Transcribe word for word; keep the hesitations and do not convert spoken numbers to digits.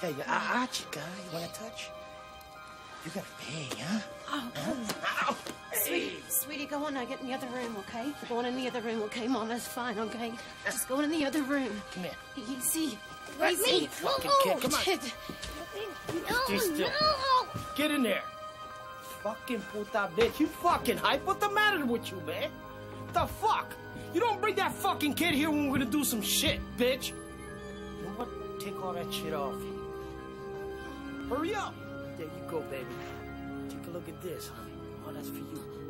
Hey, ah, chica, you want to touch? You got to pay, huh? Oh, huh? Ow. Sweetie, sweetie, go on now, get in the other room, okay? Go on in the other room, okay, Mom? That's fine, okay? Just go on in the other room. Come here. Easy. Let Easy. Me. Fucking oh, kid. Come on. Kid. No, just, uh, no. Get in there. Fucking puta bitch. You fucking hype. What the matter with you, man? The fuck? You don't bring that fucking kid here when we're gonna do some shit, bitch. You know what? Take all that shit off you. Hurry up. There you go, baby. Take a look at this, honey. Oh, that's for you.